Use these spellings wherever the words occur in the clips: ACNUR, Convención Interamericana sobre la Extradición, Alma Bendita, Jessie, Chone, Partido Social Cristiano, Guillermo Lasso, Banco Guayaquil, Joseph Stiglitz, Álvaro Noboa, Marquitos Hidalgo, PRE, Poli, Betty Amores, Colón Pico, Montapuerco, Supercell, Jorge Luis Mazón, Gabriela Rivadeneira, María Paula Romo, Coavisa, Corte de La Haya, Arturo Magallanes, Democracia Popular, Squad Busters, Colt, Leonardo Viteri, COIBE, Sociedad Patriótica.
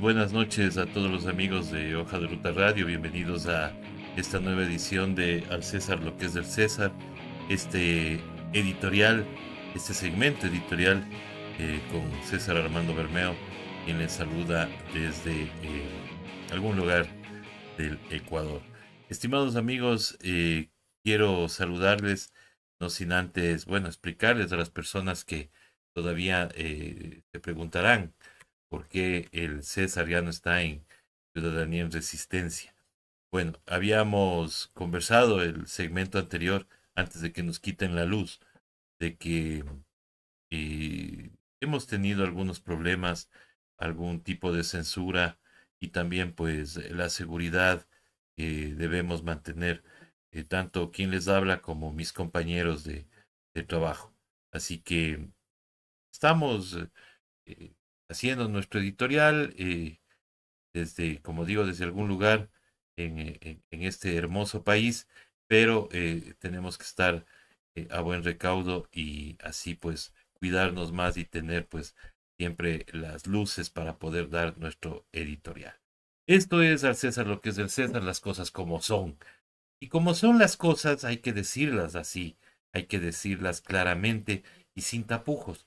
buenas noches a todos los amigos de Hoja de Ruta Radio. Bienvenidos a esta nueva edición de Al César lo que es del César. Este editorial, este segmento editorial con César Armando Bermeo, quien les saluda desde algún lugar del Ecuador. Estimados amigos, quiero saludarles, no sin antes, bueno, explicarles a las personas que todavía se preguntarán por qué el César ya no está en Ciudadanía en Resistencia. Bueno, habíamos conversado el segmento anterior, antes de que nos quiten la luz, de que hemos tenido algunos problemas, algún tipo de censura y también pues la seguridad que debemos mantener, tanto quien les habla como mis compañeros de trabajo. Así que estamos haciendo nuestro editorial desde, como digo, desde algún lugar en este hermoso país, pero tenemos que estar a buen recaudo y así pues cuidarnos más y tener pues siempre las luces para poder dar nuestro editorial. Esto es Al César lo que es del César, las cosas como son. Y como son las cosas hay que decirlas así, hay que decirlas claramente y sin tapujos.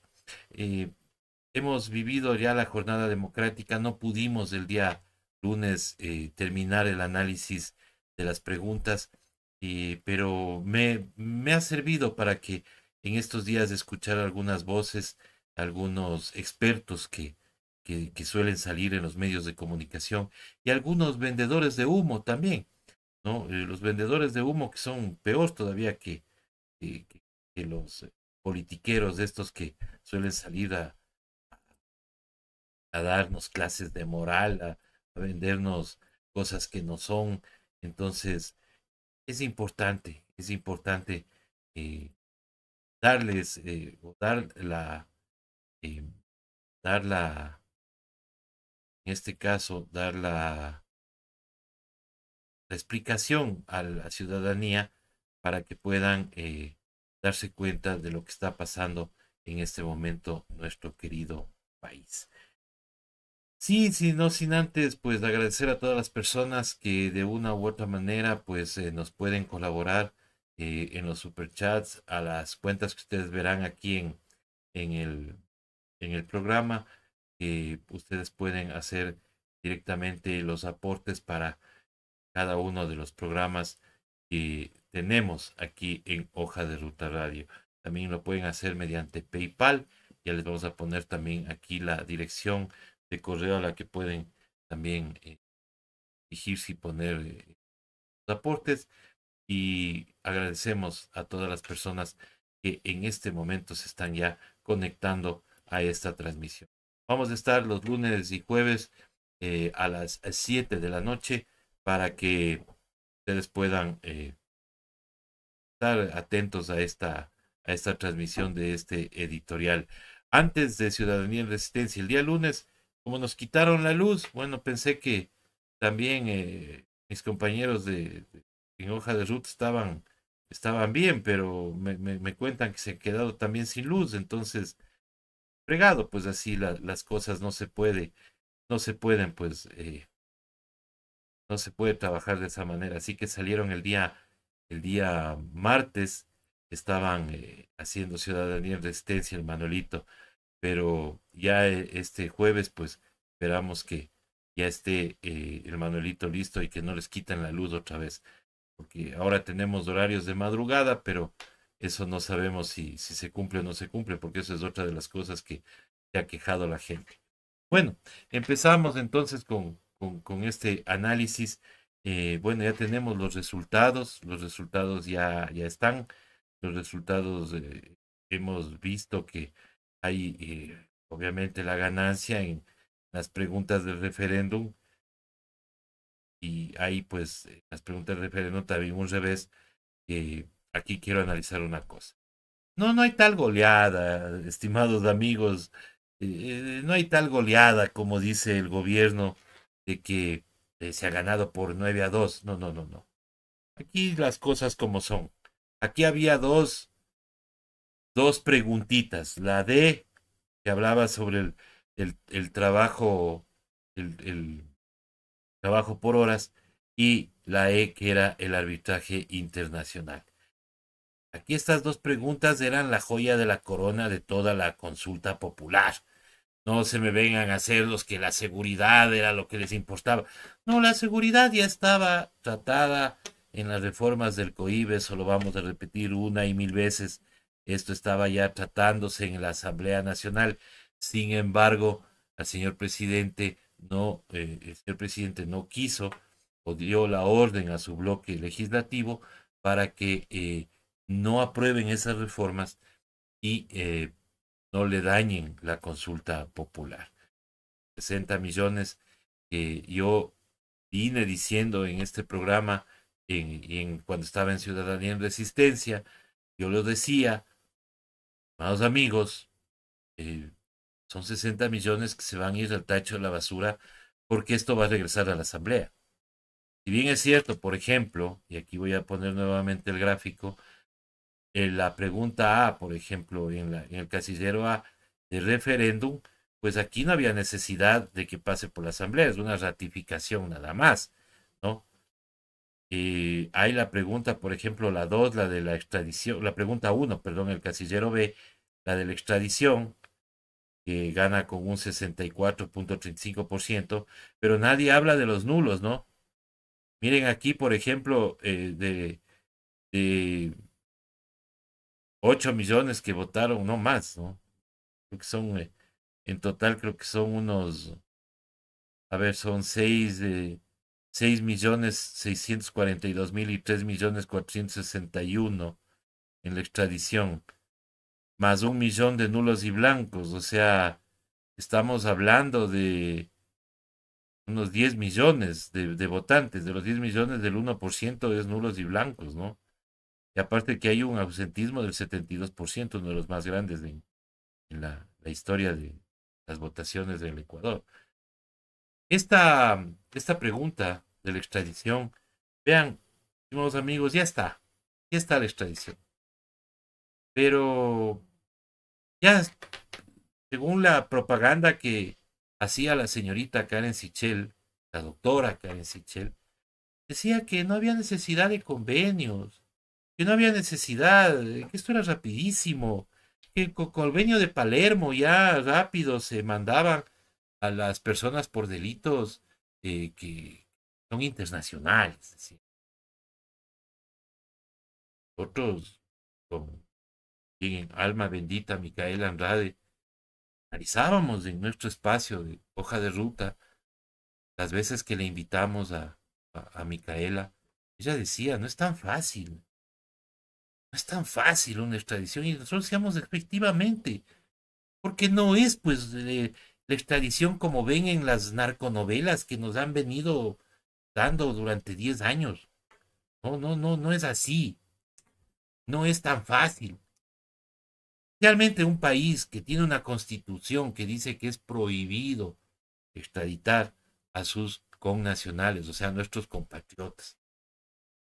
Hemos vivido ya la jornada democrática, no pudimos el día lunes terminar el análisis de las preguntas, pero me ha servido para que en estos días escuchar algunas voces, algunos expertos que suelen salir en los medios de comunicación y algunos vendedores de humo también, ¿no? Los vendedores de humo que son peor todavía que los politiqueros de estos que suelen salir a darnos clases de moral, a vendernos cosas que no son. Entonces, es importante darles, en este caso, dar la explicación a la ciudadanía para que puedan darse cuenta de lo que está pasando en este momento nuestro querido país. Sí, no sin antes, pues, agradecer a todas las personas que de una u otra manera, pues, nos pueden colaborar en los superchats, a las cuentas que ustedes verán aquí en el programa, que ustedes pueden hacer directamente los aportes para cada uno de los programas que tenemos aquí en Hoja de Ruta Radio. También lo pueden hacer mediante PayPal. Ya les vamos a poner también aquí la dirección de correo a la que pueden también dirigirse y poner aportes. Y agradecemos a todas las personas que en este momento se están ya conectando a esta transmisión. Vamos a estar los lunes y jueves a las 7 de la noche para que ustedes puedan estar atentos a esta transmisión de este editorial. Antes de Ciudadanía en Resistencia, el día lunes, como nos quitaron la luz, bueno, pensé que también mis compañeros en Hoja de Ruta estaban bien, pero me cuentan que se han quedado también sin luz. Entonces, fregado, pues así las cosas no se pueden, pues no se puede trabajar de esa manera. Así que salieron el día martes, estaban haciendo Ciudadanía en Resistencia, el Manuelito. Pero ya este jueves, pues, esperamos que ya esté el Manuelito listo y que no les quiten la luz otra vez. Porque ahora tenemos horarios de madrugada, pero eso no sabemos si se cumple o no se cumple, porque eso es otra de las cosas que se ha quejado la gente. Bueno, empezamos entonces con este análisis. Bueno, ya tenemos los resultados ya están. Los resultados hemos visto que hay obviamente la ganancia en las preguntas del referéndum, y hay pues las preguntas del referéndum también un revés. Aquí quiero analizar una cosa. No hay tal goleada, estimados amigos, no hay tal goleada como dice el gobierno de que se ha ganado por 9-2. No. Aquí las cosas como son. Aquí había dos preguntitas. La D, que hablaba sobre el trabajo el trabajo por horas, y la E, que era el arbitraje internacional. Aquí estas dos preguntas eran la joya de la corona de toda la consulta popular. No se me vengan a hacer los que la seguridad era lo que les importaba. No, la seguridad ya estaba tratada en las reformas del COIBE, eso lo vamos a repetir una y mil veces. Esto estaba ya tratándose en la Asamblea Nacional. Sin embargo, al señor presidente no quiso o dio la orden a su bloque legislativo para que no aprueben esas reformas y no le dañen la consulta popular. 60 millones que yo vine diciendo en este programa, cuando estaba en Ciudadanía en Resistencia, yo lo decía, amados amigos, son 60 millones que se van a ir al tacho de la basura porque esto va a regresar a la Asamblea. Si bien es cierto, por ejemplo, y aquí voy a poner nuevamente el gráfico, la pregunta A, por ejemplo, en el casillero A de referéndum, pues aquí no había necesidad de que pase por la Asamblea, es una ratificación nada más, ¿no? Hay la pregunta, por ejemplo, la 2, la de la extradición, la pregunta 1, perdón, el casillero B, la de la extradición, que gana con un 64.35%, pero nadie habla de los nulos, ¿no? Miren aquí, por ejemplo, de 8 millones que votaron, no más, ¿no? Creo que son, en total creo que son unos, a ver, son 6.642.000 y 3.461.000 en la extradición, más 1 millón de nulos y blancos, o sea, estamos hablando de unos 10 millones de votantes, de los 10 millones del 1% es nulos y blancos, ¿no? Y aparte que hay un ausentismo del 72%, uno de los más grandes en la historia de las votaciones del Ecuador. Esta pregunta de la extradición, vean, estimados amigos, ya está la extradición. Pero ya, según la propaganda que hacía la señorita Karen Sichel, la doctora Karen Sichel, decía que no había necesidad de convenios, que no había necesidad, que esto era rapidísimo, que el convenio de Palermo ya rápido se mandaban a las personas por delitos que son internacionales. Decir. Otros, como bien Alma Bendita, Micael Andrade, analizábamos en nuestro espacio de Hoja de Ruta las veces que le invitamos a Micaela. Ella decía, no es tan fácil una extradición, y nosotros decíamos efectivamente, porque no es pues... La extradición como ven en las narconovelas que nos han venido dando durante 10 años. No es así. No es tan fácil. Realmente un país que tiene una constitución que dice que es prohibido extraditar a sus connacionales, o sea, a nuestros compatriotas.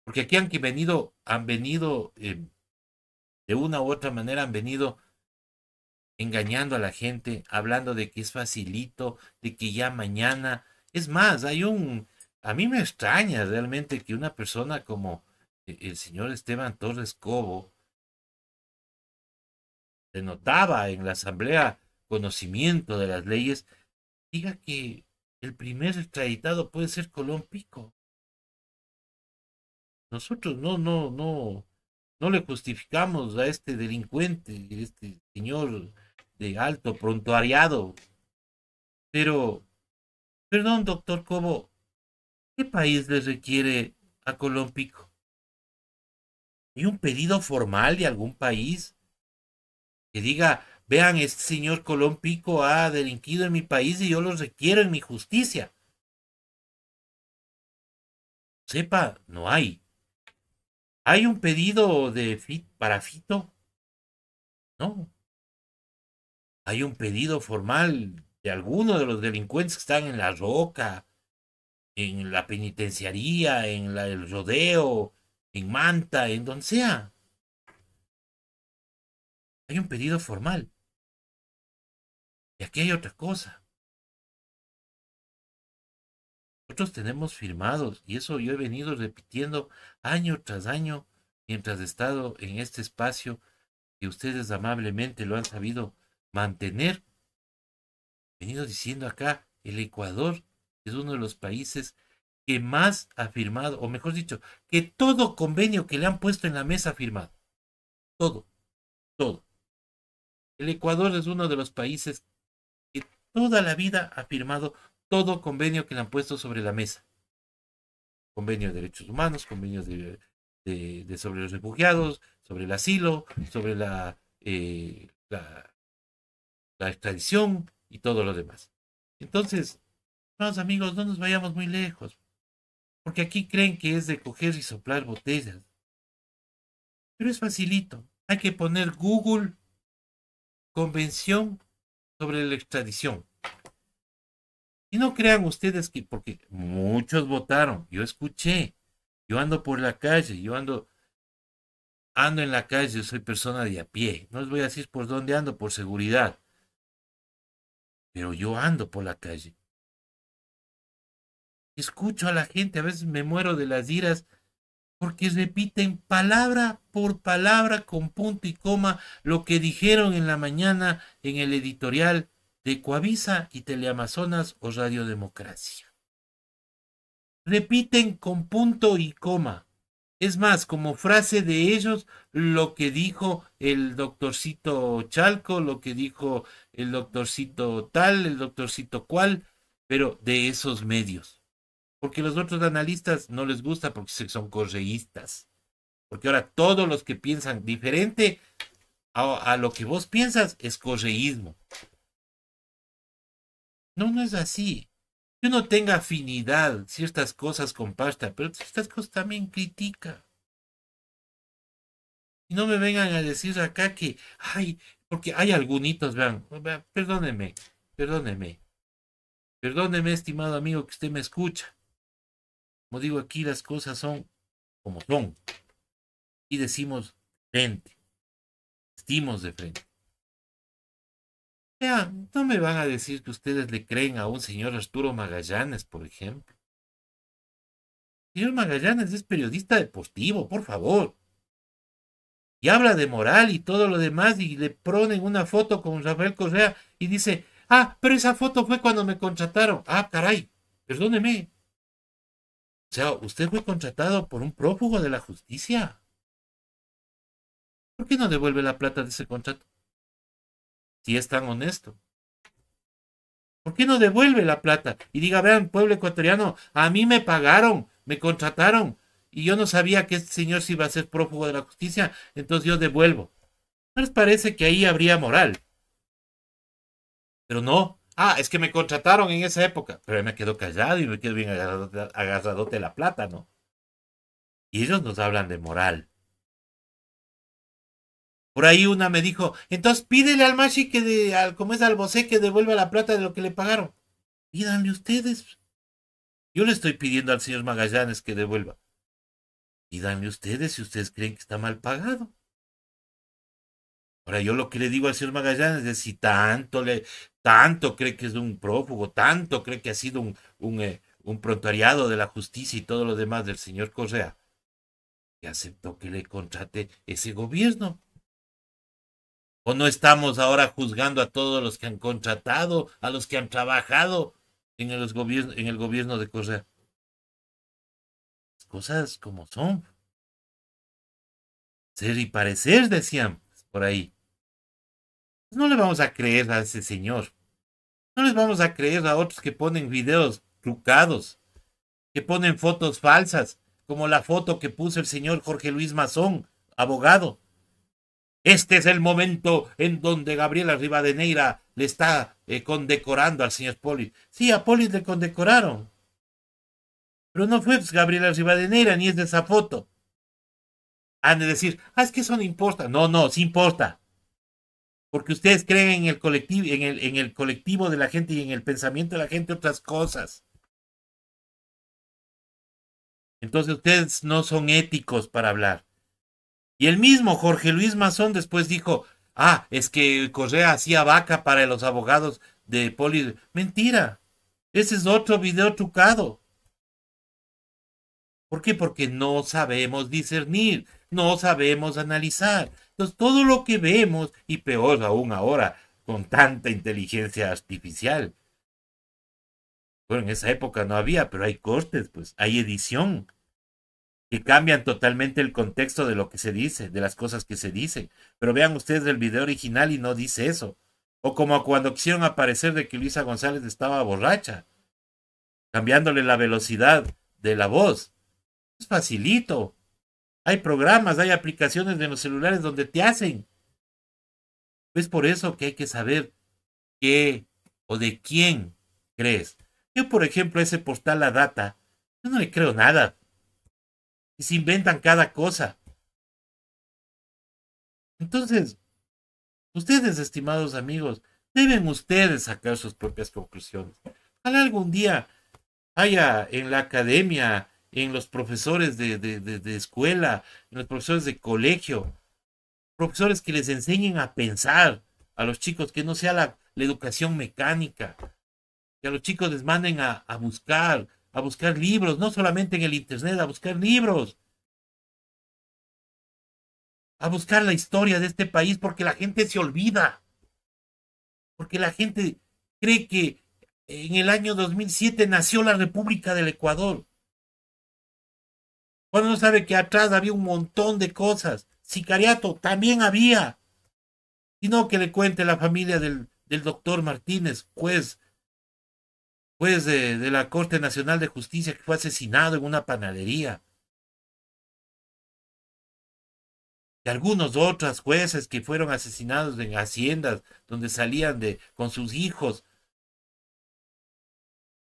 Porque aquí han venido de una u otra manera, han venido engañando a la gente, hablando de que es facilito, de que ya mañana. Es más, a mí me extraña realmente que una persona como el señor Esteban Torres Cobo, se notaba en la Asamblea conocimiento de las leyes, diga que el primer extraditado puede ser Colón Pico. Nosotros no le justificamos a este delincuente, este señor de alto prontuariado. Pero, perdón, doctor Cobo, ¿qué país le requiere a Colón Pico? ¿Hay un pedido formal de algún país que diga, vean, este señor Colón Pico ha delinquido en mi país y yo lo requiero en mi justicia? Sepa, no hay. ¿Hay un pedido para Fito? No. Hay un pedido formal de alguno de los delincuentes que están en La Roca, en la penitenciaría, en el Rodeo, en Manta, en donde sea. Hay un pedido formal. Y aquí hay otra cosa. Nosotros tenemos firmados, y eso yo he venido repitiendo año tras año, mientras he estado en este espacio, que ustedes amablemente lo han sabido mantener. He venido diciendo acá, el Ecuador es uno de los países que más ha firmado, o mejor dicho, que todo convenio que le han puesto en la mesa ha firmado. Todo, todo. El Ecuador es uno de los países que toda la vida ha firmado todo convenio que le han puesto sobre la mesa. Convenio de derechos humanos, convenios de sobre los refugiados, sobre el asilo, sobre la extradición y todo lo demás. Entonces, amigos, no nos vayamos muy lejos, porque aquí creen que es de coger y soplar botellas, pero es facilito. Hay que poner Google Convención sobre la Extradición, y no crean ustedes que, porque muchos votaron, yo escuché, yo ando por la calle, yo ando en la calle, yo soy persona de a pie, no les voy a decir por dónde ando por seguridad, pero yo ando por la calle. Escucho a la gente, a veces me muero de las iras, porque repiten palabra por palabra, con punto y coma, lo que dijeron en la mañana en el editorial de Coavisa y Teleamazonas o Radio Democracia. Repiten con punto y coma. Es más, como frase de ellos, lo que dijo el doctorcito Chalco, lo que dijo el doctorcito tal, el doctorcito cual, pero de esos medios. Porque los otros analistas no les gusta porque son correístas. Porque ahora todos los que piensan diferente a lo que vos piensas es correísmo. No, no es así. Que uno tenga afinidad, ciertas cosas comparta, pero ciertas cosas también critica. Y no me vengan a decir acá que, ay, porque hay algunitos, vean, perdóneme, estimado amigo que usted me escucha. Como digo, aquí las cosas son como son. Y decimos frente. Vestimos de frente. Vean, no me van a decir que ustedes le creen a un señor Arturo Magallanes, por ejemplo. El señor Magallanes es periodista deportivo, por favor. Y habla de moral y todo lo demás, y le ponen una foto con Rafael Correa y dice, ah, pero esa foto fue cuando me contrataron. Ah, caray, perdóneme. O sea, usted fue contratado por un prófugo de la justicia. ¿Por qué no devuelve la plata de ese contrato? Si es tan honesto. ¿Por qué no devuelve la plata? Y diga, vean, pueblo ecuatoriano, a mí me pagaron, me contrataron, y yo no sabía que este señor se iba a ser prófugo de la justicia, entonces yo devuelvo. ¿No les parece que ahí habría moral? Pero no. Ah, es que me contrataron en esa época. Pero me quedo callado y me quedo bien agarradote la plata, ¿no? Y ellos nos hablan de moral. Por ahí una me dijo, entonces pídele al Mashi que, como es al Bosé, que devuelva la plata de lo que le pagaron. Pídanle ustedes. Yo le estoy pidiendo al señor Magallanes que devuelva. Pídanle ustedes si ustedes creen que está mal pagado. Ahora yo lo que le digo al señor Magallanes es si tanto cree que es un prófugo, tanto cree que ha sido un prontuariado de la justicia y todo lo demás del señor Correa, que aceptó que le contrate ese gobierno. ¿O no estamos ahora juzgando a todos los que han contratado, a los que han trabajado en el gobierno de Correa? Las cosas como son. Ser y parecer, decían por ahí. No le vamos a creer a ese señor. No les vamos a creer a otros que ponen videos trucados, que ponen fotos falsas, como la foto que puso el señor Jorge Luis Mazón, abogado. Este es el momento en donde Gabriela Rivadeneira le está condecorando al señor Poli. Sí, a Poli le condecoraron. Pero no fue Gabriela Rivadeneira, ni es de esa foto. Han de decir, ah, es que eso no importa. No, no, sí importa. Porque ustedes creen en el colectivo, en el colectivo de la gente y en el pensamiento de la gente otras cosas. Entonces ustedes no son éticos para hablar. Y el mismo Jorge Luis Mazón después dijo, ah, es que Correa hacía vaca para los abogados de Poli. Mentira. Ese es otro video trucado. ¿Por qué? Porque no sabemos discernir, no sabemos analizar. Entonces, todo lo que vemos, y peor aún ahora, con tanta inteligencia artificial. Bueno, en esa época no había, pero hay cortes, pues, hay edición, que cambian totalmente el contexto de lo que se dice, de las cosas que se dicen. Pero vean ustedes el video original y no dice eso. O como cuando quisieron aparecer de que Luisa González estaba borracha, cambiándole la velocidad de la voz. Es facilito. Hay programas, hay aplicaciones de los celulares donde te hacen. Es por eso que hay que saber qué o de quién crees. Yo, por ejemplo, ese portal La Data, yo no le creo nada. Y se inventan cada cosa. Entonces, ustedes, estimados amigos, deben ustedes sacar sus propias conclusiones. Ojalá algún día haya en la academia, en los profesores de escuela, en los profesores de colegio, profesores que les enseñen a pensar a los chicos, que no sea la educación mecánica, que a los chicos les manden a buscar libros, no solamente en el internet, a buscar libros, a buscar la historia de este país, porque la gente se olvida, porque la gente cree que en el año 2007 nació la República del Ecuador, cuando no sabe que atrás había un montón de cosas. Sicariato también había. Y no que le cuente la familia del doctor Martínez, juez de la Corte Nacional de Justicia, que fue asesinado en una panadería. Y algunos otros jueces que fueron asesinados en haciendas, donde salían con sus hijos.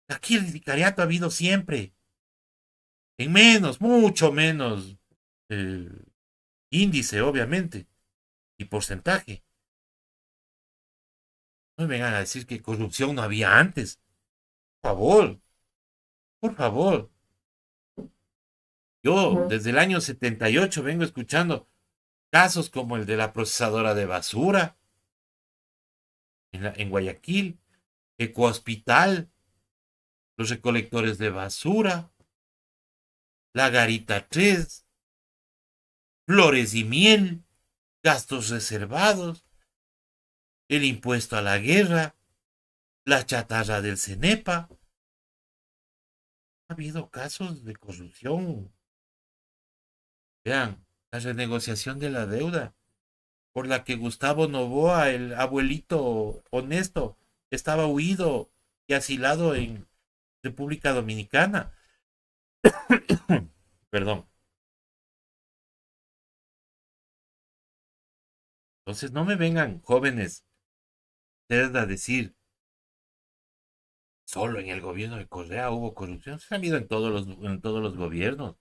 Aquí el sicariato ha habido siempre. En menos, mucho menos índice, obviamente, y porcentaje. No me vengan a decir que corrupción no había antes. Por favor, por favor. Yo desde el año 78 vengo escuchando casos como el de la procesadora de basura en Guayaquil, Ecohospital, los recolectores de basura, La Garita 3, Flores y Miel, gastos reservados, el impuesto a la guerra, la chatarra del Cenepa. Ha habido casos de corrupción. Vean, la renegociación de la deuda, por la que Gustavo Noboa, el abuelito honesto, estaba huido y asilado en República Dominicana. Perdón. Entonces no me vengan, jóvenes, ustedes a decir solo en el gobierno de Correa hubo corrupción. Se ha habido en todos los gobiernos.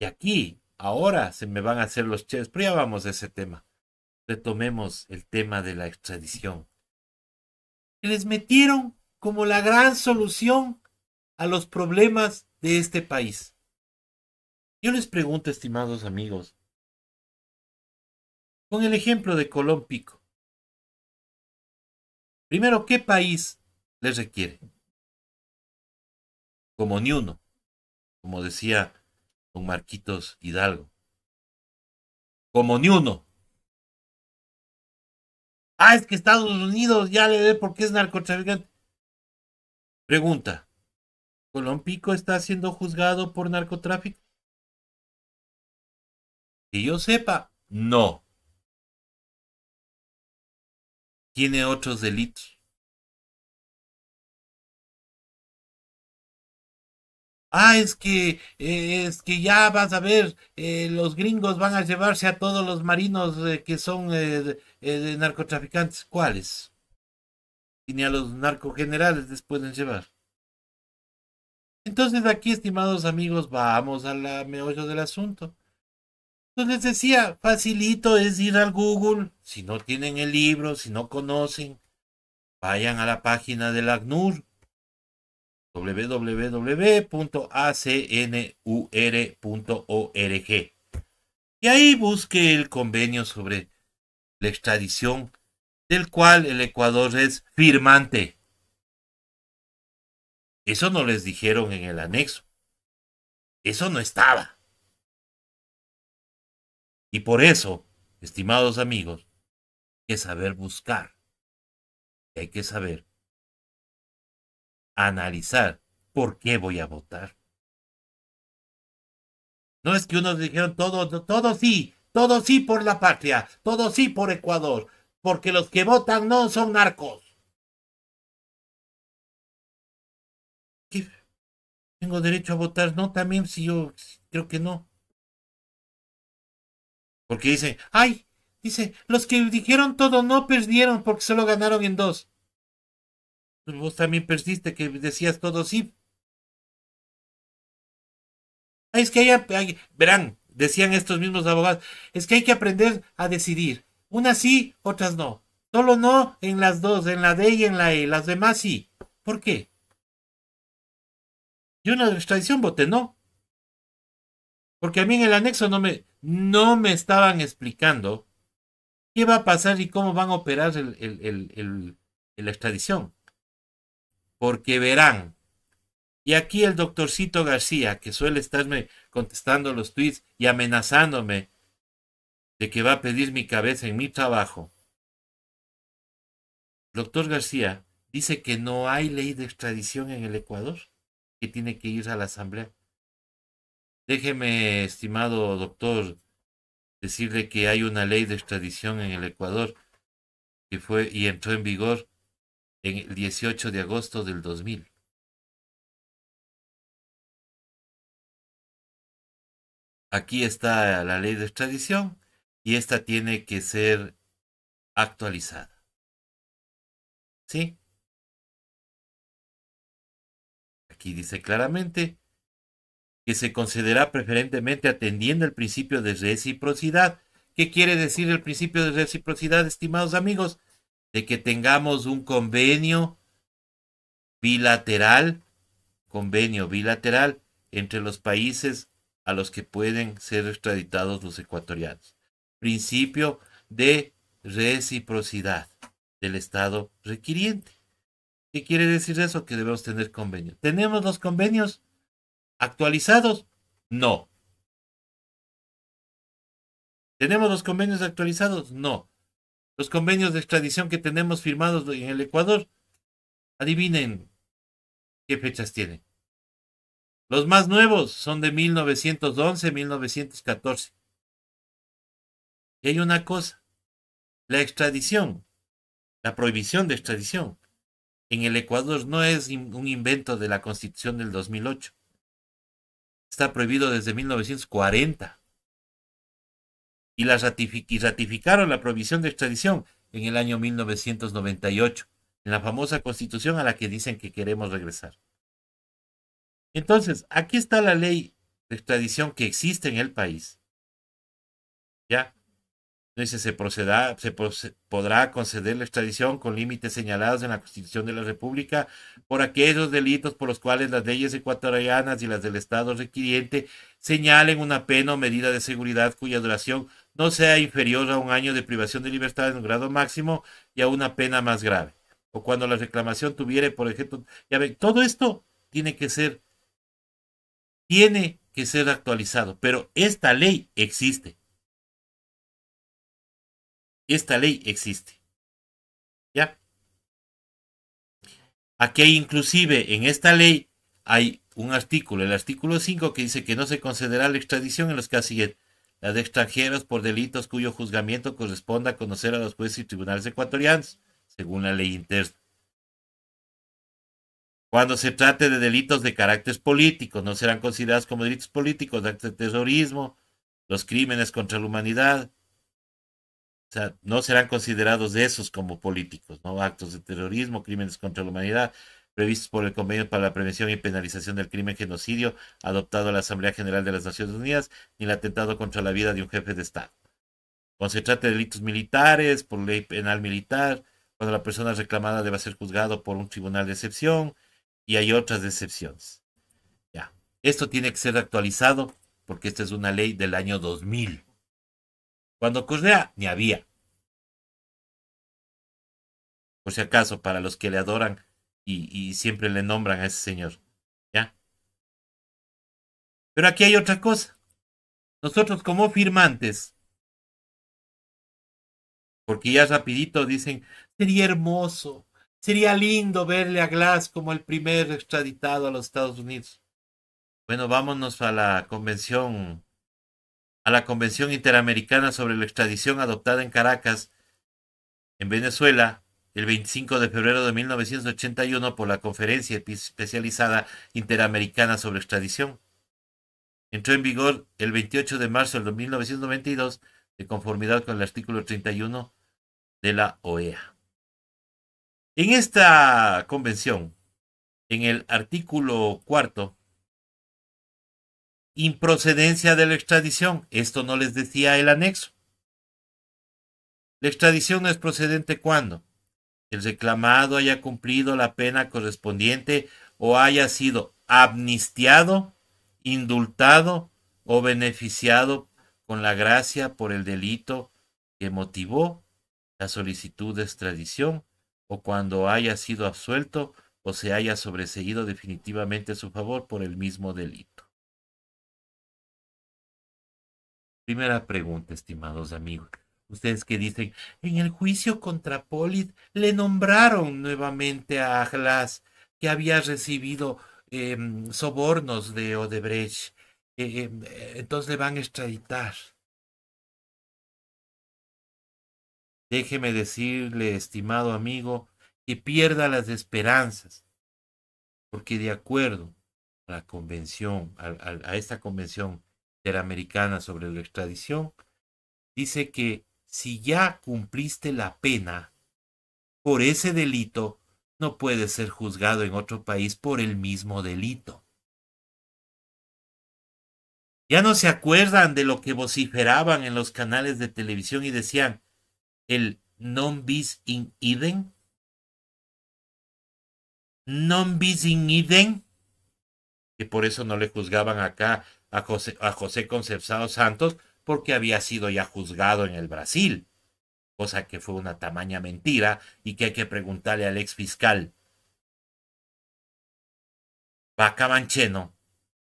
Y aquí, ahora se me van a hacer los chefs, pero ya vamos a ese tema. Retomemos el tema de la extradición. Les metieron como la gran solución a los problemas de este país. Yo les pregunto, estimados amigos, con el ejemplo de Colón Pico. Primero, ¿qué país les requiere? Como ni uno, como decía don Marquitos Hidalgo. Como ni uno. Ah, es que Estados Unidos ya le ve porque es narcotraficante. Pregunta, ¿Colón Pico está siendo juzgado por narcotráfico? Que yo sepa, no. Tiene otros delitos. Ah, es que ya vas a ver, los gringos van a llevarse a todos los marinos que son de narcotraficantes. ¿Cuáles? Y ni a los narcogenerales les pueden llevar. Entonces aquí, estimados amigos, vamos a la meollo del asunto. Entonces les decía, facilito es ir al Google. Si no tienen el libro, si no conocen, vayan a la página del ACNUR, www.acnur.org, y ahí busque el convenio sobre la extradición, del cual el Ecuador es firmante. Eso no les dijeron en el anexo. Eso no estaba. Y por eso, estimados amigos, hay que saber buscar. Hay que saber analizar por qué voy a votar. No es que unos dijeron todo sí por la patria, todo sí por Ecuador, porque los que votan no son narcos. ¿Qué? ¿Tengo derecho a votar? No, también si yo creo que no. Porque dice, ay, dice, los que dijeron todo no perdieron porque solo ganaron en 2. Vos también persiste que decías todo sí. Es que hay, verán, decían estos mismos abogados, es que hay que aprender a decidir. Unas sí, otras no. Solo no en las dos, en la D y en la E. Las demás sí. ¿Por qué? Yo en la extradición voté no. Porque a mí en el anexo no me estaban explicando qué va a pasar y cómo van a operar la extradición. Porque verán, y aquí el doctorcito García, que suele estarme contestando los tweets y amenazándome de que va a pedir mi cabeza en mi trabajo. El doctor García dice que no hay ley de extradición en el Ecuador, que tiene que ir a la asamblea. Déjeme, estimado doctor, decirle que hay una ley de extradición en el Ecuador que fue y entró en vigor en el 18 de agosto del 2000. Aquí está la ley de extradición y esta tiene que ser actualizada. ¿Sí? Aquí dice claramente que se concederá preferentemente atendiendo el principio de reciprocidad. ¿Qué quiere decir el principio de reciprocidad, estimados amigos? De que tengamos un convenio bilateral entre los países a los que pueden ser extraditados los ecuatorianos. Principio de reciprocidad del Estado requiriente. ¿Qué quiere decir eso? Que debemos tener convenios. ¿Tenemos los convenios actualizados? No. ¿Tenemos los convenios actualizados? No. Los convenios de extradición que tenemos firmados en el Ecuador, adivinen qué fechas tienen. Los más nuevos son de 1911, 1914. Y hay una cosa, la extradición, la prohibición de extradición en el Ecuador no es un invento de la Constitución del 2008. Está prohibido desde 1940. Y ratificaron la prohibición de extradición en el año 1998, en la famosa Constitución a la que dicen que queremos regresar. Entonces, aquí está la ley de extradición que existe en el país. ¿Ya? Entonces, se podrá conceder la extradición con límites señalados en la Constitución de la República por aquellos delitos por los cuales las leyes ecuatorianas y las del Estado requiriente señalen una pena o medida de seguridad cuya duración no sea inferior a 1 año de privación de libertad en un grado máximo y a una pena más grave. O cuando la reclamación tuviere, por ejemplo, ya ven, todo esto tiene que ser actualizado, pero esta ley existe. Esta ley existe. ¿Ya? Aquí hay, inclusive en esta ley hay un artículo, el artículo 5, que dice que no se concederá la extradición en los casos siguientes: la de extranjeros por delitos cuyo juzgamiento corresponda a conocer a los jueces y tribunales ecuatorianos, según la ley interna. Cuando se trate de delitos de carácter político, no serán considerados como delitos políticos, actos de terrorismo, los crímenes contra la humanidad. O sea, no serán considerados esos como políticos, ¿no? Actos de terrorismo, crímenes contra la humanidad, previstos por el Convenio para la Prevención y Penalización del Crimen Genocidio, adoptado a la Asamblea General de las Naciones Unidas, ni el atentado contra la vida de un jefe de Estado. Cuando se trate de delitos militares, por ley penal militar, cuando la persona reclamada deba ser juzgado por un tribunal de excepción, y hay otras excepciones. Ya. Esto tiene que ser actualizado, porque esta es una ley del año 2000. Cuando Correa ni había. Por si acaso, para los que le adoran y siempre le nombran a ese señor. ¿Ya? Pero aquí hay otra cosa. Nosotros como firmantes, porque ya rapidito dicen, sería hermoso, sería lindo verle a Glas como el primer extraditado a los Estados Unidos. Bueno, vámonos a la Convención Interamericana sobre la Extradición adoptada en Caracas, en Venezuela, el 25 de febrero de 1981 por la Conferencia Especializada Interamericana sobre Extradición. Entró en vigor el 28 de marzo de 1992 de conformidad con el artículo 31 de la OEA. En esta convención, en el artículo 4, improcedencia de la extradición. Esto no les decía el anexo. La extradición no es procedente cuando el reclamado haya cumplido la pena correspondiente o haya sido amnistiado, indultado o beneficiado con la gracia por el delito que motivó la solicitud de extradición o cuando haya sido absuelto o se haya sobreseído definitivamente a su favor por el mismo delito. Primera pregunta, estimados amigos. Ustedes que dicen, en el juicio contra Poli le nombraron nuevamente a Glas, que había recibido sobornos de Odebrecht. Entonces le van a extraditar. Déjeme decirle, estimado amigo, que pierda las esperanzas, porque de acuerdo a la convención, a esta convención interamericana sobre la extradición, dice que si ya cumpliste la pena por ese delito, no puedes ser juzgado en otro país por el mismo delito. Ya no se acuerdan de lo que vociferaban en los canales de televisión y decían el non bis in idem. Non bis in idem. Que por eso no le juzgaban acá a José Conceição Santos, porque había sido ya juzgado en el Brasil, cosa que fue una tamaña mentira y que hay que preguntarle al ex fiscal Pacabancheno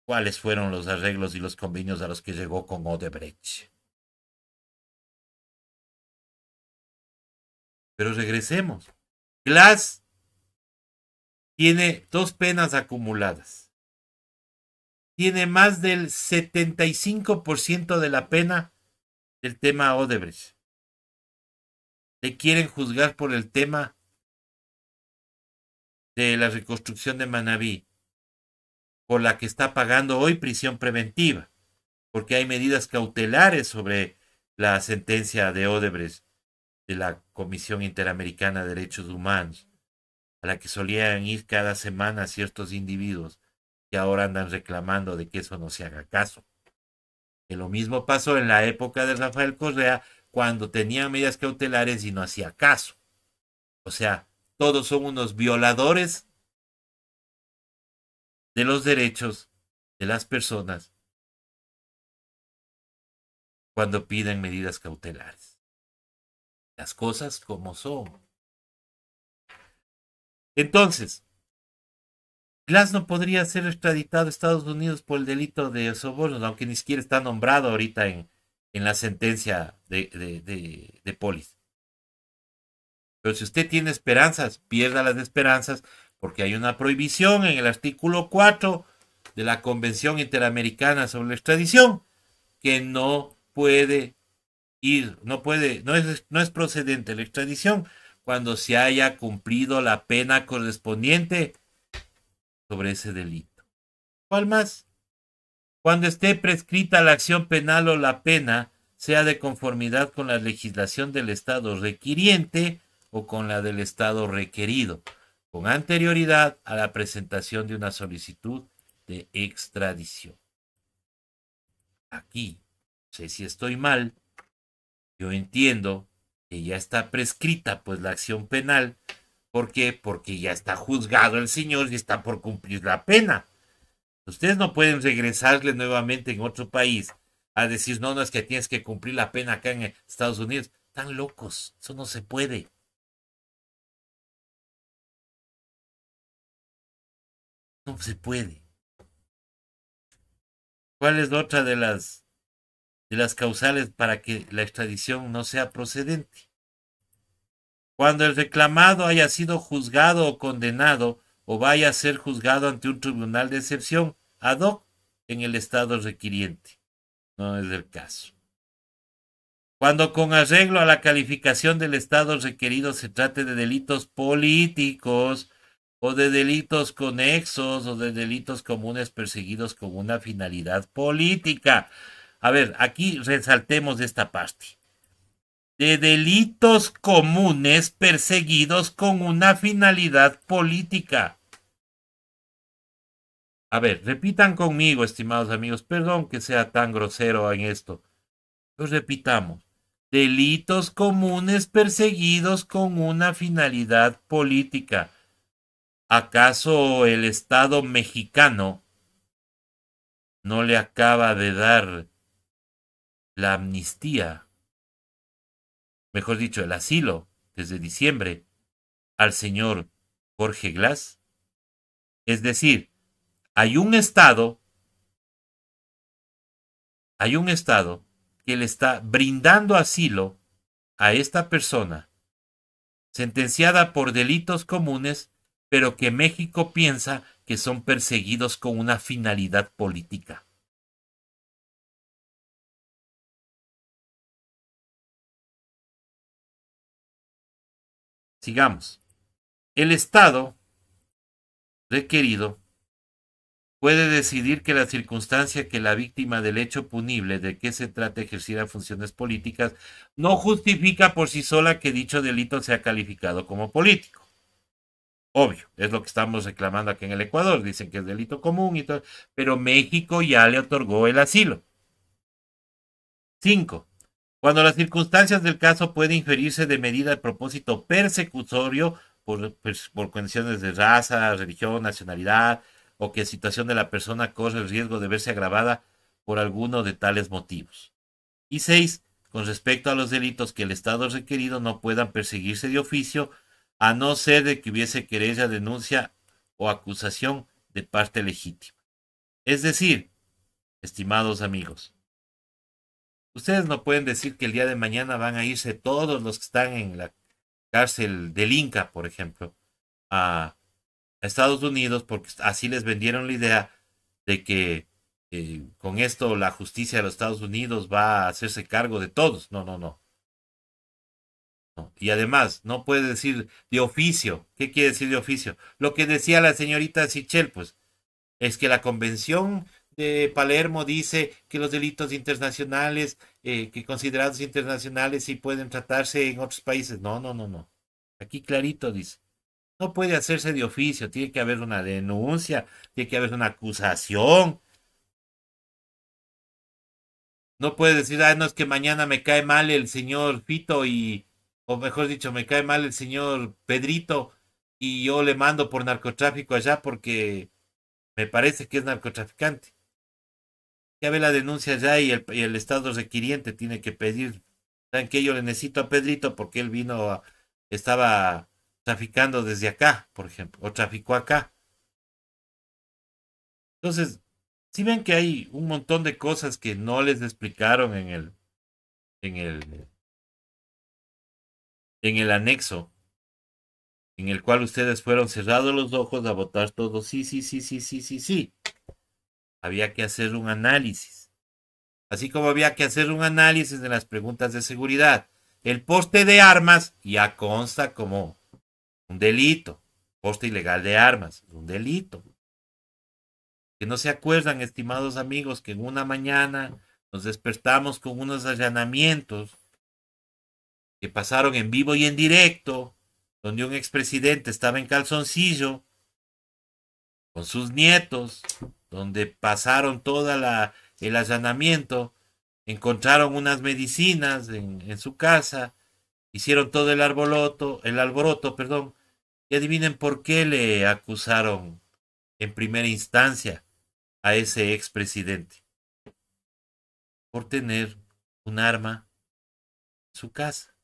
cuáles fueron los arreglos y los convenios a los que llegó con Odebrecht. Pero regresemos. Glas tiene dos penas acumuladas. Tiene más del 75% de la pena del tema Odebrecht. Le quieren juzgar por el tema de la reconstrucción de Manabí, por la que está pagando hoy prisión preventiva, porque hay medidas cautelares sobre la sentencia de Odebrecht de la Comisión Interamericana de Derechos Humanos, a la que solían ir cada semana ciertos individuos. Y ahora andan reclamando de que eso no se haga caso. Que lo mismo pasó en la época de Rafael Correa, cuando tenían medidas cautelares y no hacía caso. O sea, todos son unos violadores de los derechos de las personas cuando piden medidas cautelares. Las cosas como son. Entonces, Glas no podría ser extraditado a Estados Unidos por el delito de sobornos, aunque ni siquiera está nombrado ahorita en la sentencia de Polis. Pero si usted tiene esperanzas, pierda las esperanzas, porque hay una prohibición en el artículo 4 de la Convención Interamericana sobre la Extradición, que no es procedente la extradición cuando se haya cumplido la pena correspondiente sobre ese delito. ¿Cuál más? Cuando esté prescrita la acción penal o la pena sea de conformidad con la legislación del Estado requiriente o con la del Estado requerido, con anterioridad a la presentación de una solicitud de extradición. Aquí, no sé si estoy mal, yo entiendo que ya está prescrita pues la acción penal. ¿Por qué? Porque ya está juzgado el señor y está por cumplir la pena. Ustedes no pueden regresarle nuevamente en otro país a decir, no, no, es que tienes que cumplir la pena acá en Estados Unidos. Están locos, eso no se puede. No se puede. ¿Cuál es otra de las causales para que la extradición no sea procedente? Cuando el reclamado haya sido juzgado o condenado o vaya a ser juzgado ante un tribunal de excepción ad hoc en el estado requiriente. No es el caso. Cuando con arreglo a la calificación del estado requerido se trate de delitos políticos o de delitos conexos o de delitos comunes perseguidos con una finalidad política. A ver, aquí resaltemos esta parte. De delitos comunes perseguidos con una finalidad política. A ver, repitan conmigo, estimados amigos. Perdón que sea tan grosero en esto. Los repitamos. Delitos comunes perseguidos con una finalidad política. ¿Acaso el Estado mexicano no le acaba de dar la amnistía? Mejor dicho, el asilo desde diciembre al señor Jorge Glas. Es decir, hay un Estado que le está brindando asilo a esta persona, sentenciada por delitos comunes, pero que México piensa que son perseguidos con una finalidad política. Sigamos. El Estado requerido puede decidir que la circunstancia que la víctima del hecho punible de que se trate ejerciera funciones políticas no justifica por sí sola que dicho delito sea calificado como político. Obvio, es lo que estamos reclamando aquí en el Ecuador. Dicen que es delito común y todo, pero México ya le otorgó el asilo. 5. Cuando las circunstancias del caso pueden inferirse de medida de propósito persecutorio por condiciones de raza, religión, nacionalidad, o que situación de la persona corre el riesgo de verse agravada por alguno de tales motivos. Y 6, con respecto a los delitos que el Estado requerido no puedan perseguirse de oficio, a no ser de que hubiese querella, denuncia o acusación de parte legítima. Es decir, estimados amigos, ustedes no pueden decir que el día de mañana van a irse todos los que están en la cárcel del Inca, por ejemplo, a Estados Unidos, porque así les vendieron la idea de que con esto la justicia de los Estados Unidos va a hacerse cargo de todos. No. Y además, no puede decir de oficio. ¿Qué quiere decir de oficio? Lo que decía la señorita Sichel, pues, es que la Convención de Palermo dice que los delitos internacionales, que considerados internacionales, sí pueden tratarse en otros países. No. Aquí clarito dice. No puede hacerse de oficio, tiene que haber una denuncia, tiene que haber una acusación. No puede decir, no, es que mañana me cae mal el señor Fito o mejor dicho, me cae mal el señor Pedrito y yo le mando por narcotráfico allá porque me parece que es narcotraficante. Tiene que haber la denuncia allá y el Estado requiriente tiene que pedir, ¿saben qué? Yo le necesito a Pedrito porque él estaba traficando desde acá, por ejemplo, o traficó acá. Entonces, si ven que hay un montón de cosas que no les explicaron en el anexo, en el cual ustedes fueron cerrados los ojos a votar todo sí. Había que hacer un análisis. Así como había que hacer un análisis de las preguntas de seguridad. El porte de armas ya consta como un delito, porte ilegal de armas, un delito. Que no se acuerdan, estimados amigos, que en una mañana nos despertamos con unos allanamientos que pasaron en vivo y en directo, donde un expresidente estaba en calzoncillo con sus nietos, donde pasaron todo el allanamiento, encontraron unas medicinas en su casa. Hicieron todo el alboroto, y adivinen por qué le acusaron en primera instancia a ese expresidente. Por tener un arma en su casa.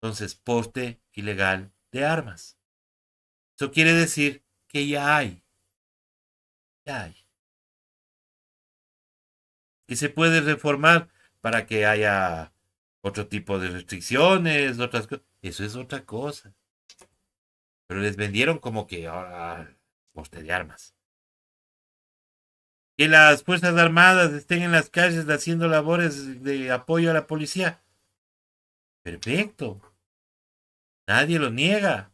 Entonces, porte ilegal de armas. Eso quiere decir que ya hay. que se puede reformar para que haya otro tipo de restricciones, otras cosas. Eso es otra cosa. Pero les vendieron como que ahora porte de armas. Que las Fuerzas Armadas estén en las calles haciendo labores de apoyo a la policía. Perfecto. Nadie lo niega.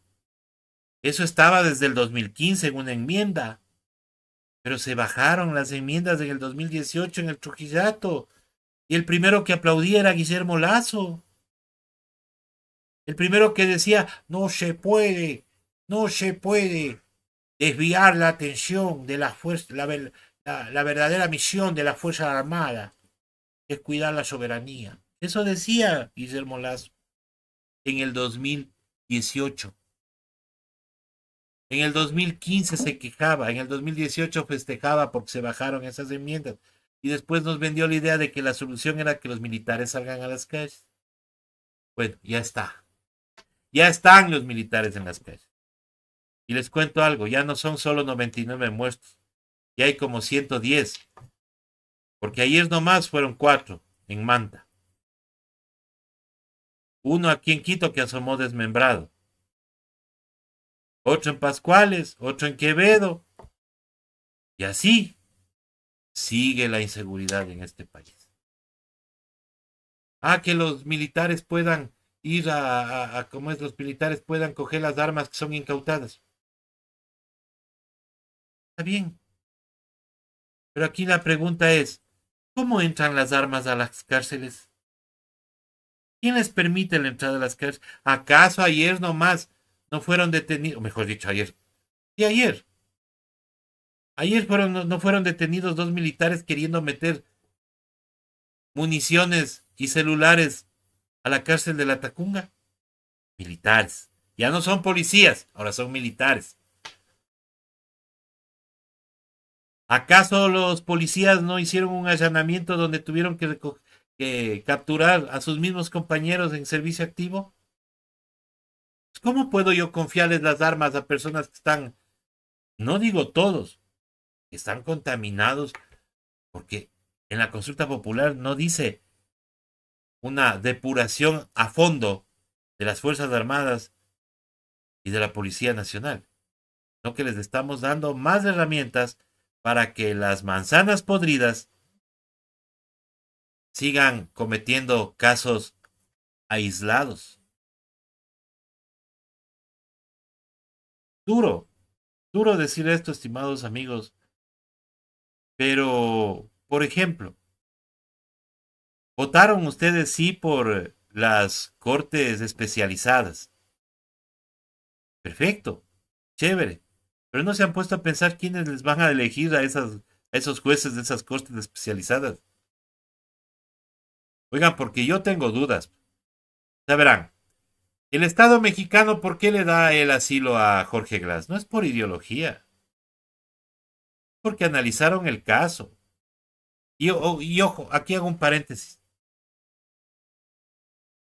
Eso estaba desde el 2015 en una enmienda. Pero se bajaron las enmiendas en el 2018 en el Trujillato. Y el primero que aplaudía era Guillermo Lasso. El primero que decía, no se puede, no se puede desviar la atención de las fuerzas, la verdadera misión de la Fuerza Armada es cuidar la soberanía. Eso decía Guillermo Lasso en el 2018. En el 2015 se quejaba, en el 2018 festejaba porque se bajaron esas enmiendas. Y después nos vendió la idea de que la solución era que los militares salgan a las calles. Bueno, ya está. Ya están los militares en las calles. Y les cuento algo, ya no son solo 99 muertos. Y hay como 110. Porque ayer nomás fueron 4 en Manta. 1 aquí en Quito que asomó desmembrado. 8 en Pascuales, 8 en Quevedo. Y así sigue la inseguridad en este país. Ah, que los militares puedan ir a ¿cómo es? Los militares puedan coger las armas que son incautadas. Está bien. Pero aquí la pregunta es, ¿cómo entran las armas a las cárceles? ¿Quién les permite la entrada a las cárceles? ¿Acaso ayer nomás no fueron detenidos? O mejor dicho, ayer. Sí, ayer. Ayer no fueron detenidos 2 militares queriendo meter municiones y celulares a la cárcel de La Tacunga. Militares. Ya no son policías, ahora son militares. ¿Acaso los policías no hicieron un allanamiento donde tuvieron que capturar a sus mismos compañeros en servicio activo? ¿Cómo puedo yo confiarles las armas a personas que están, no digo todos, que están contaminados? Porque en la consulta popular no dice una depuración a fondo de las Fuerzas Armadas y de la Policía Nacional, sino que les estamos dando más herramientas para que las manzanas podridas sigan cometiendo casos aislados. Duro, duro decir esto, estimados amigos, pero, por ejemplo, votaron ustedes sí por las cortes especializadas. Perfecto, chévere. Pero no se han puesto a pensar quiénes les van a elegir a esos jueces de esas cortes especializadas. Oigan, porque yo tengo dudas. Ya verán, el Estado mexicano, ¿por qué le da el asilo a Jorge Glas? No es por ideología. Porque analizaron el caso. Y ojo, aquí hago un paréntesis.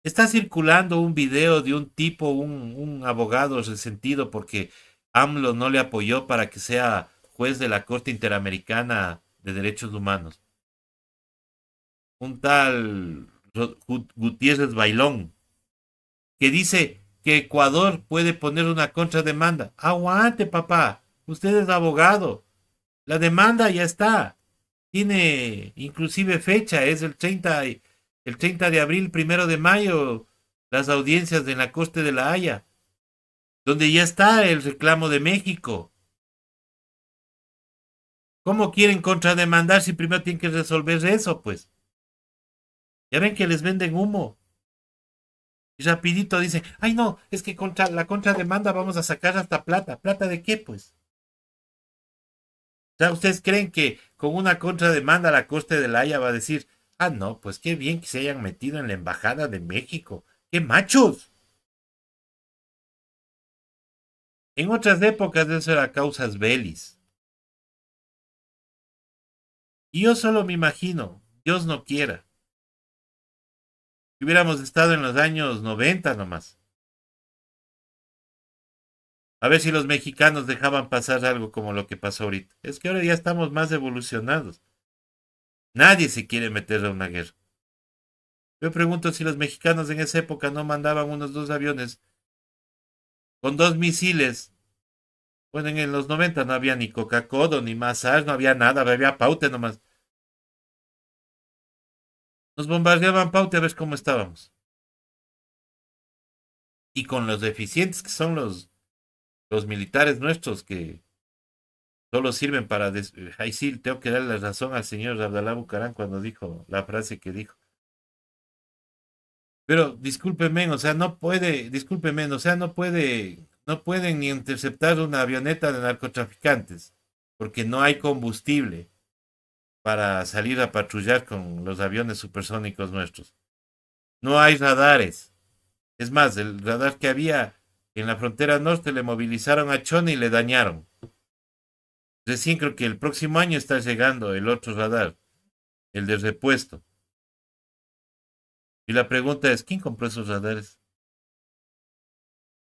Está circulando un video de un tipo, un abogado resentido porque AMLO no le apoyó para que sea juez de la Corte Interamericana de Derechos Humanos. Un tal Gutiérrez Bailón, que dice que Ecuador puede poner una contrademanda. Aguante, papá. Usted es abogado. La demanda ya está. Tiene inclusive fecha. Es el 30 de abril, 1 de mayo, las audiencias en la Corte de La Haya, donde ya está el reclamo de México. ¿Cómo quieren contrademandar si primero tienen que resolver eso, pues? Ya ven que les venden humo. Y rapidito dicen, ay no, es que contra la contrademanda vamos a sacar hasta plata. ¿Plata de qué, pues? O sea, ¿ustedes creen que con una contrademanda la Corte de La Haya va a decir, ah no, pues qué bien que se hayan metido en la Embajada de México? ¡Qué machos! En otras épocas eso era causas belis. Y yo solo me imagino, Dios no quiera, que hubiéramos estado en los años 90 nomás. A ver si los mexicanos dejaban pasar algo como lo que pasó ahorita. Es que ahora ya estamos más evolucionados. Nadie se quiere meter a una guerra. Yo pregunto si los mexicanos en esa época no mandaban unos 2 aviones con 2 misiles. Bueno, en los 90 no había ni Coca-Cola, ni Mazars, no había nada, había Paute nomás. Nos bombardeaban Paute a ver cómo estábamos. Y con los deficientes que son los militares nuestros que solo sirven para... Ahí sí, tengo que darle la razón al señor Abdalá Bucarán cuando dijo la frase que dijo. Pero discúlpenme, o sea, no pueden ni interceptar una avioneta de narcotraficantes, porque no hay combustible para salir a patrullar con los aviones supersónicos nuestros. No hay radares. Es más, el radar que había en la frontera norte le movilizaron a Chone y le dañaron. Recién creo que el próximo año está llegando el otro radar, el de repuesto. Y la pregunta es, ¿quién compró esos radares?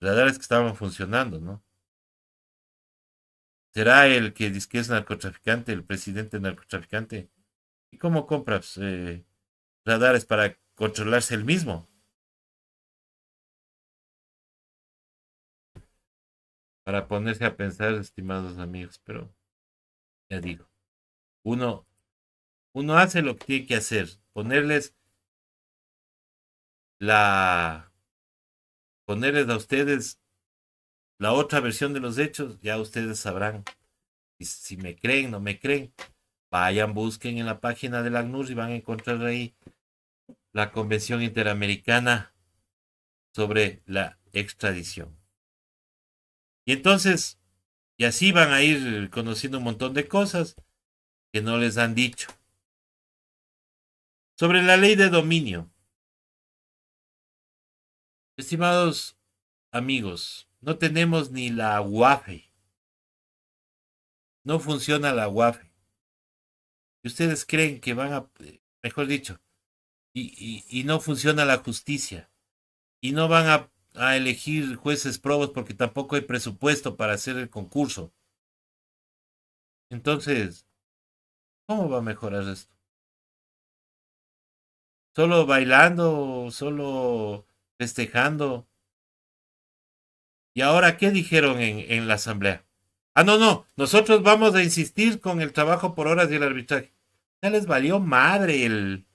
Radares que estaban funcionando, ¿no? ¿Será el que dice que es narcotraficante, el presidente narcotraficante? ¿Y cómo compras radares para controlarse el mismo? Para ponerse a pensar, estimados amigos, pero ya digo, uno hace lo que tiene que hacer, ponerles... ponerles a ustedes la otra versión de los hechos, ya ustedes sabrán. Y si me creen, no me creen, vayan, busquen en la página de la ACNUR y van a encontrar ahí la Convención Interamericana sobre la Extradición. Y entonces, y así van a ir conociendo un montón de cosas que no les han dicho. Sobre la ley de dominio. Estimados amigos, no tenemos ni la UAFE. No funciona la UAFE. Y ustedes creen que van a, mejor dicho, y no funciona la justicia. Y no van a elegir jueces probos porque tampoco hay presupuesto para hacer el concurso. Entonces, ¿cómo va a mejorar esto? ¿Solo bailando? ¿Solo festejando? ¿Y ahora qué dijeron en la asamblea? Ah, no, nosotros vamos a insistir con el trabajo por horas y el arbitraje. Ya les valió madre el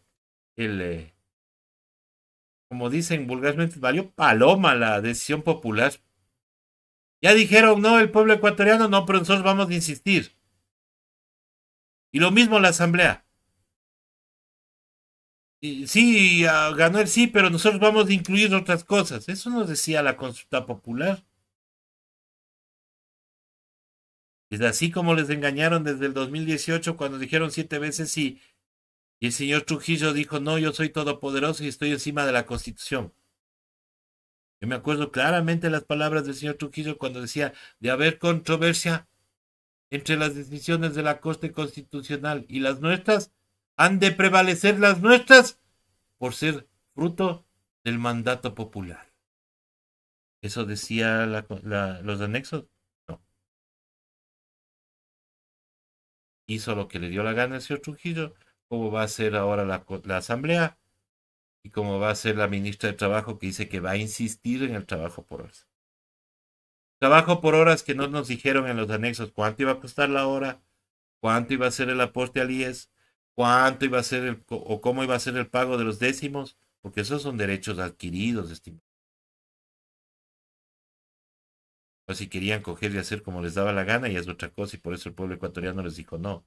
como dicen vulgarmente, valió paloma la decisión popular. Ya dijeron, no, el pueblo ecuatoriano, no, pero nosotros vamos a insistir. Y lo mismo la asamblea. Sí, ganó el sí, pero nosotros vamos a incluir otras cosas. Eso nos decía la consulta popular. Es así como les engañaron desde el 2018 cuando dijeron 7 veces sí. Y el señor Trujillo dijo, no, yo soy todopoderoso y estoy encima de la Constitución. Yo me acuerdo claramente las palabras del señor Trujillo cuando decía de haber controversia entre las decisiones de la Corte Constitucional y las nuestras, han de prevalecer las nuestras por ser fruto del mandato popular. ¿Eso decía los anexos? No. Hizo lo que le dio la gana el señor Trujillo, como va a ser ahora la asamblea y como va a ser la ministra de Trabajo que dice que va a insistir en el trabajo por horas. Trabajo por horas que no nos dijeron en los anexos cuánto iba a costar la hora, cuánto iba a ser el aporte al IES, cuánto iba a ser o cómo iba a ser el pago de los décimos, porque esos son derechos adquiridos, estimados. O si querían coger y hacer como les daba la gana, y es otra cosa, y por eso el pueblo ecuatoriano les dijo no.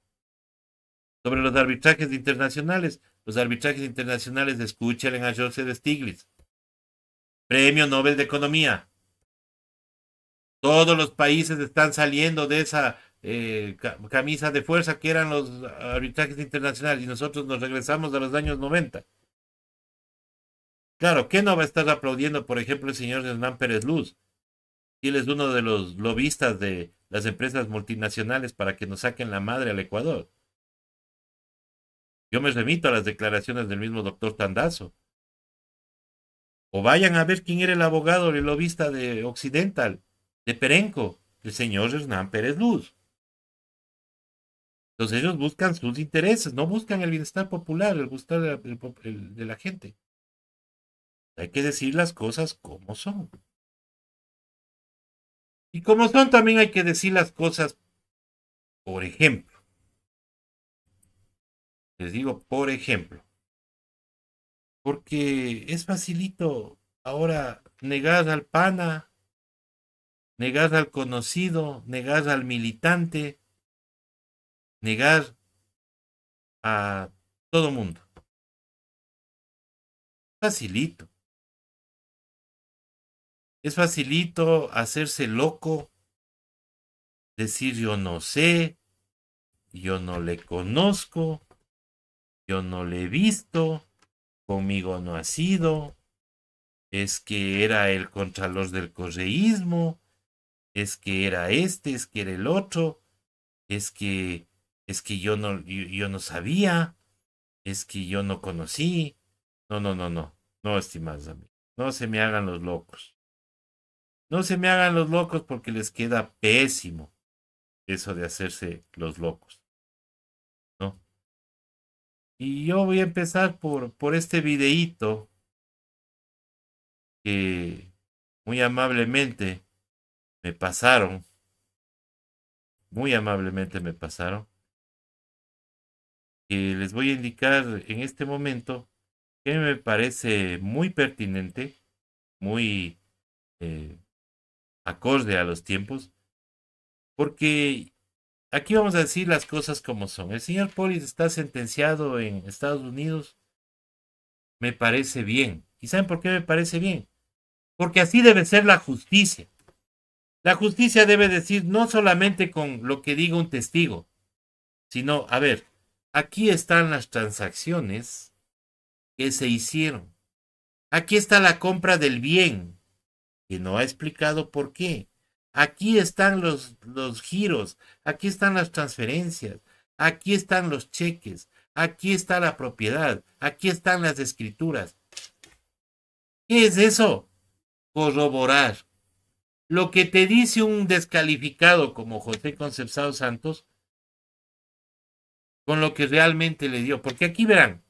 Sobre los arbitrajes internacionales, escúchenle a Joseph Stiglitz, Premio Nobel de Economía. Todos los países están saliendo de esa... camisa de fuerza que eran los arbitrajes internacionales y nosotros nos regresamos a los años 90. Claro, ¿qué no va a estar aplaudiendo, por ejemplo, el señor Hernán Pérez Luz? Él es uno de los lobistas de las empresas multinacionales para que nos saquen la madre al Ecuador. Yo me remito a las declaraciones del mismo doctor Tandazo. O vayan a ver quién era el abogado, el lobista de Occidental, de Perenco, el señor Hernán Pérez Luz. Entonces ellos buscan sus intereses, no buscan el bienestar popular, el bienestar de la gente. Hay que decir las cosas como son. Y como son también hay que decir las cosas, por ejemplo. Les digo, por ejemplo. Porque es facilito ahora negar al pana, negar al conocido, negar al militante, negar a todo mundo. Facilito. Es facilito hacerse loco, decir yo no sé, yo no le conozco, yo no le he visto, conmigo no ha sido, es que era el contralor del correísmo, es que era este, es que era el otro, es que yo no sabía, es que yo no conocí. No, estimados amigos, no se me hagan los locos. No se me hagan los locos porque les queda pésimo eso de hacerse los locos, ¿no? Y yo voy a empezar por este videíto que muy amablemente me pasaron. Muy amablemente me pasaron. Que les voy a indicar en este momento que me parece muy pertinente, muy... acorde a los tiempos, porque aquí vamos a decir las cosas como son. El señor Poli está sentenciado en Estados Unidos, me parece bien. ¿Y saben por qué me parece bien? Porque así debe ser la justicia. La justicia debe decir no solamente con lo que diga un testigo, sino, a ver, aquí están las transacciones que se hicieron. Aquí está la compra del bien, que no ha explicado por qué. Aquí están los giros, aquí están las transferencias, aquí están los cheques, aquí está la propiedad, aquí están las escrituras. ¿Qué es eso? Corroborar. Lo que te dice un descalificado como José Conceição Santos, con lo que realmente le dio. Porque aquí verán,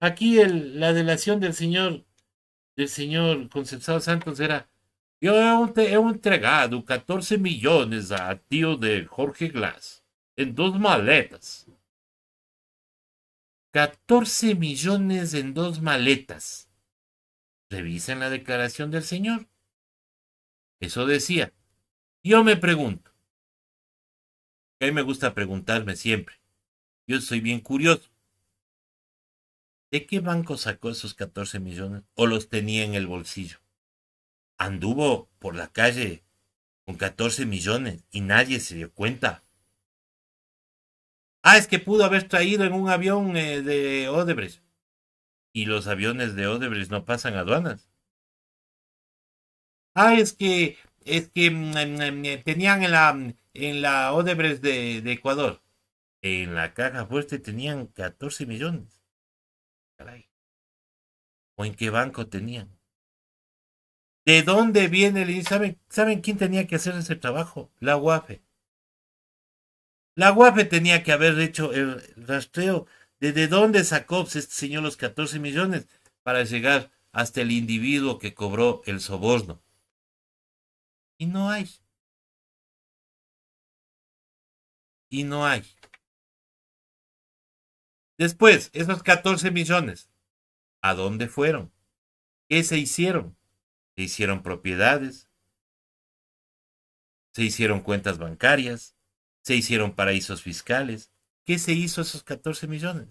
aquí la delación del señor Conceição Santos era: yo he entregado 14 millones a tío de Jorge Glas en 2 maletas. 14 millones en 2 maletas. Revisen la declaración del señor. Eso decía. Yo me pregunto. A mí me gusta preguntarme siempre. Yo soy bien curioso. ¿De qué banco sacó esos 14 millones? ¿O los tenía en el bolsillo? Anduvo por la calle con 14 millones y nadie se dio cuenta. Ah, es que pudo haber traído en un avión de Odebrecht. Y los aviones de Odebrecht no pasan aduanas. Ah, es que tenían en la Odebrecht de Ecuador. En la caja fuerte tenían 14 millones. Caray. ¿O en qué banco tenían? ¿De dónde viene el? ¿Saben quién tenía que hacer ese trabajo? La UAFE. La UAFE tenía que haber hecho el rastreo de dónde sacó este señor los 14 millones para llegar hasta el individuo que cobró el soborno. Y no hay. Y no hay. Después, esos 14 millones, ¿a dónde fueron? ¿Qué se hicieron? Se hicieron propiedades, se hicieron cuentas bancarias, se hicieron paraísos fiscales. ¿Qué se hizo esos 14 millones?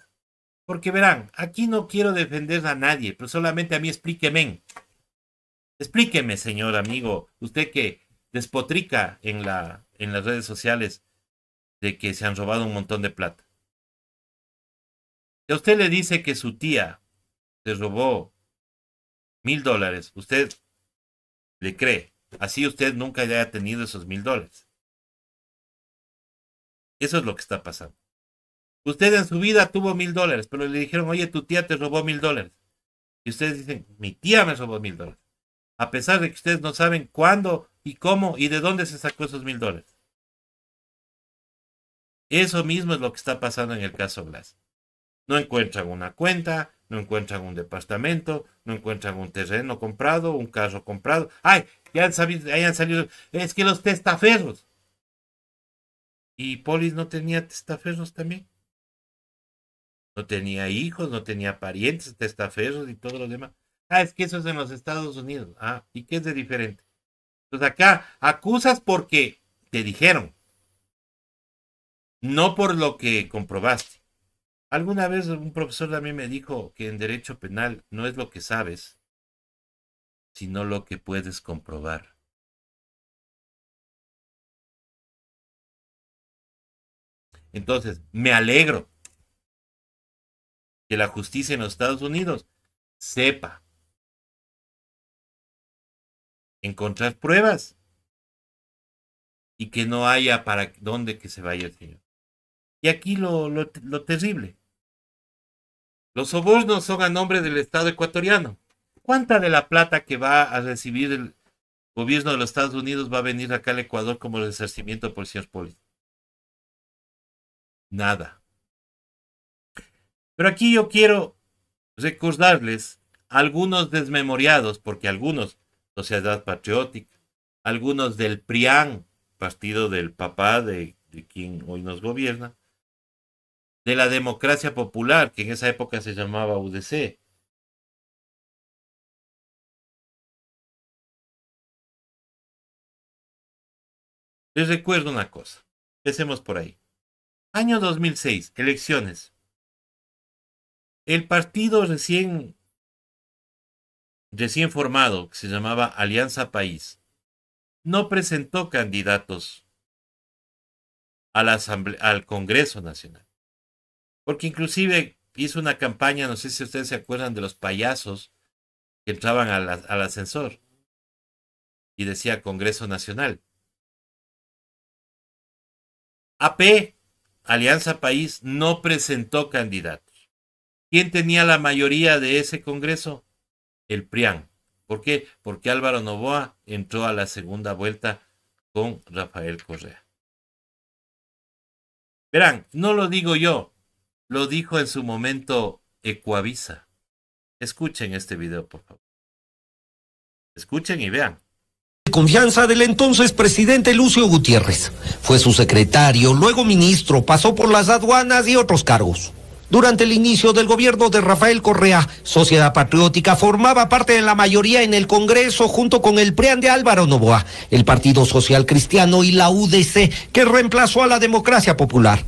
Porque verán, aquí no quiero defender a nadie, pero solamente a mí explíqueme. Explíqueme, señor amigo, usted que despotrica en las redes sociales de que se han robado un montón de plata. Si a usted le dice que su tía se robó $1000, usted... le cree. Así usted nunca haya tenido esos $1000. Eso es lo que está pasando. Usted en su vida tuvo $1000, pero le dijeron, oye, tu tía te robó $1000. Y ustedes dicen, mi tía me robó $1000. A pesar de que ustedes no saben cuándo y cómo y de dónde se sacó esos $1000. Eso mismo es lo que está pasando en el caso Glas. No encuentran una cuenta, no encuentran un departamento, no encuentran un terreno comprado, un carro comprado. ¡Ay! Ya hayan salido. Es que los testaferros. ¿Y Poli no tenía testaferros también? No tenía hijos, no tenía parientes, testaferros y todo lo demás. Ah, es que eso es en los Estados Unidos. Ah, ¿y qué es de diferente? Entonces acá acusas porque te dijeron, no por lo que comprobaste. Alguna vez un profesor también me dijo que en derecho penal no es lo que sabes, sino lo que puedes comprobar. Entonces, me alegro que la justicia en los Estados Unidos sepa encontrar pruebas y que no haya para dónde que se vaya el señor. Y aquí lo terrible. Los sobornos son a nombre del Estado ecuatoriano. ¿Cuánta de la plata que va a recibir el gobierno de los Estados Unidos va a venir acá al Ecuador como resarcimiento por el señor Poli? Nada. Pero aquí yo quiero recordarles algunos desmemoriados, porque algunos, Sociedad Patriótica, algunos del PRIAN, partido del papá de quien hoy nos gobierna, de la Democracia Popular, que en esa época se llamaba UDC, les recuerdo una cosa. Empecemos por ahí. Año 2006, elecciones. El partido recién formado, que se llamaba Alianza País, no presentó candidatos a la Asamblea, al Congreso Nacional. Porque inclusive hizo una campaña, no sé si ustedes se acuerdan de los payasos que entraban al ascensor y decía Congreso Nacional. AP, Alianza País, no presentó candidatos. ¿Quién tenía la mayoría de ese congreso? El PRIAN. ¿Por qué? Porque Álvaro Noboa entró a la segunda vuelta con Rafael Correa. Verán, no lo digo yo, lo dijo en su momento Ecuavisa. Escuchen este video, por favor. Escuchen y vean. Confianza del entonces presidente Lucio Gutiérrez. Fue su secretario, luego ministro, pasó por las aduanas y otros cargos. Durante el inicio del gobierno de Rafael Correa, Sociedad Patriótica formaba parte de la mayoría en el Congreso junto con el PRIAN de Álvaro Noboa, el Partido Social Cristiano y la UDC, que reemplazó a la Democracia Popular.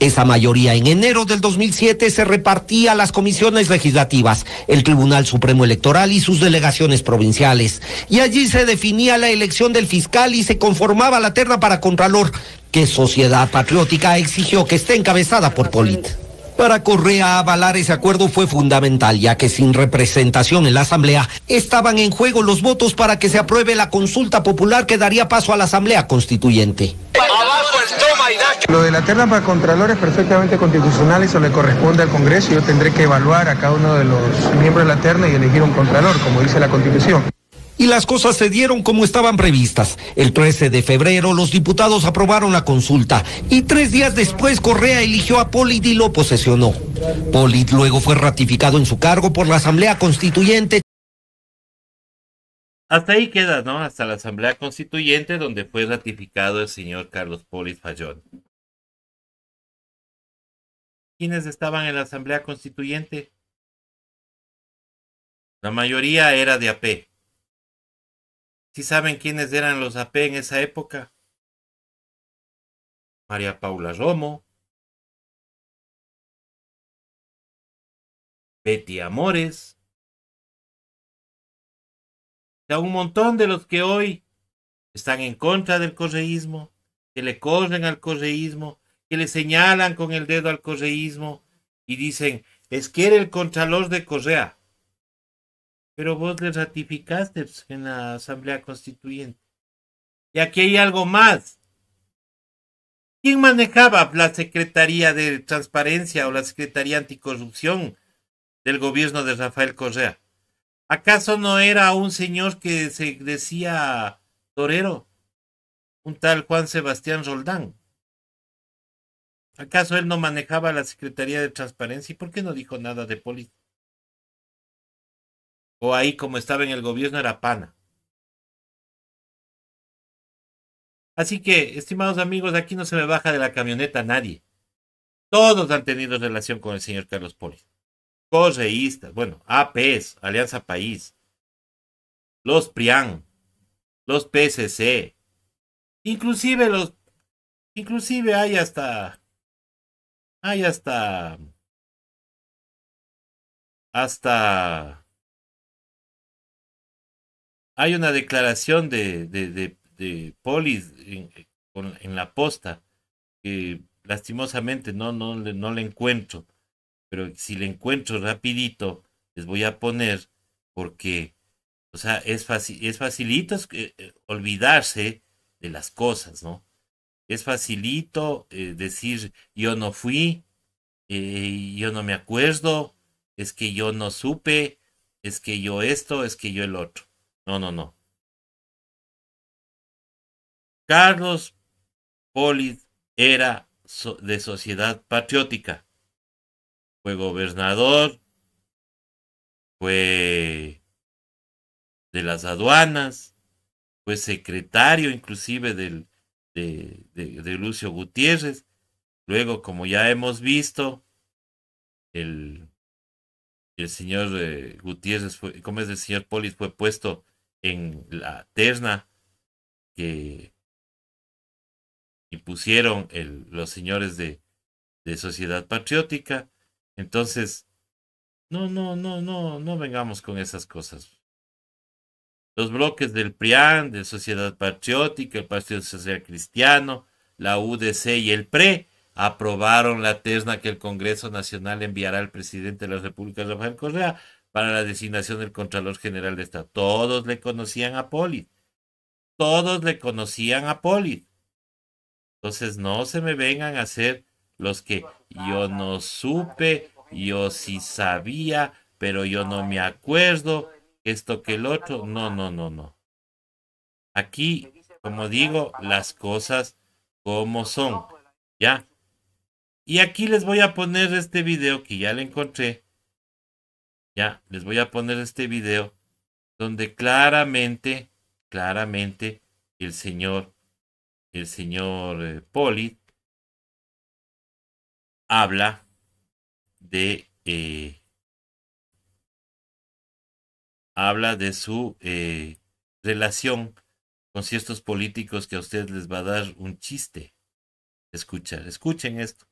Esa mayoría en enero del 2007 se repartía a las comisiones legislativas, el Tribunal Supremo Electoral y sus delegaciones provinciales. Y allí se definía la elección del fiscal y se conformaba la terna para Contralor, que Sociedad Patriótica exigió que esté encabezada por Poli. Para Correa avalar ese acuerdo fue fundamental, ya que sin representación en la Asamblea estaban en juego los votos para que se apruebe la consulta popular que daría paso a la Asamblea Constituyente. Lo de la terna para Contralor es perfectamente constitucional, eso le corresponde al Congreso. Yo tendré que evaluar a cada uno de los miembros de la terna y elegir un Contralor, como dice la Constitución. Y las cosas se dieron como estaban previstas. El 13 de febrero los diputados aprobaron la consulta y 3 días después Correa eligió a Poli y lo posesionó. Poli luego fue ratificado en su cargo por la Asamblea Constituyente. Hasta ahí queda, ¿no? Hasta la Asamblea Constituyente, donde fue ratificado el señor Carlos Poli Fayón. ¿Quiénes estaban en la Asamblea Constituyente? La mayoría era de AP. ¿Sí saben quiénes eran los AP en esa época? María Paula Romo, Betty Amores, ya un montón de los que hoy están en contra del correísmo, que le corren al correísmo, que le señalan con el dedo al correísmo y dicen, es que era el contralor de Correa. Pero vos le ratificaste en la Asamblea Constituyente. Y aquí hay algo más. ¿Quién manejaba la Secretaría de Transparencia o la Secretaría Anticorrupción del gobierno de Rafael Correa? ¿Acaso no era un señor que se decía torero? Un tal Juan Sebastián Roldán. ¿Acaso él no manejaba la Secretaría de Transparencia? ¿Y por qué no dijo nada de Poli? O ahí, como estaba en el gobierno, era pana. Así que, estimados amigos, aquí no se me baja de la camioneta nadie. Todos han tenido relación con el señor Carlos Poli. Correístas, bueno, APs, Alianza País, los PRIAN, los PSC, inclusive hay una declaración de Poli en La Posta que lastimosamente no le encuentro, pero si le encuentro rapidito les voy a poner, porque o sea, es facilito olvidarse de las cosas, ¿no? Es facilito decir yo no fui, yo no me acuerdo, es que yo no supe, es que yo esto, es que yo el otro. No. Carlos Poli era de Sociedad Patriótica. Fue gobernador, fue de las aduanas, fue secretario inclusive de Lucio Gutiérrez. Luego, como ya hemos visto, el señor Gutiérrez fue, como es el señor Poli, fue puesto en la terna que impusieron los señores de Sociedad Patriótica. Entonces, no vengamos con esas cosas. Los bloques del PRIAN, de Sociedad Patriótica, el Partido Social Cristiano, la UDC y el PRE aprobaron la terna que el Congreso Nacional enviará al presidente de la República, Rafael Correa, para la designación del Contralor General de Estado. Todos le conocían a Poli. Entonces, no se me vengan a hacer los que yo no supe, yo sí sabía, pero yo no me acuerdo, esto que el otro. No. Aquí, como digo, las cosas como son, ¿ya? Y aquí les voy a poner este video que ya le encontré. Ya, les voy a poner este video donde claramente el señor Poli habla de su relación con ciertos políticos que a ustedes les va a dar un chiste. Escuchen esto.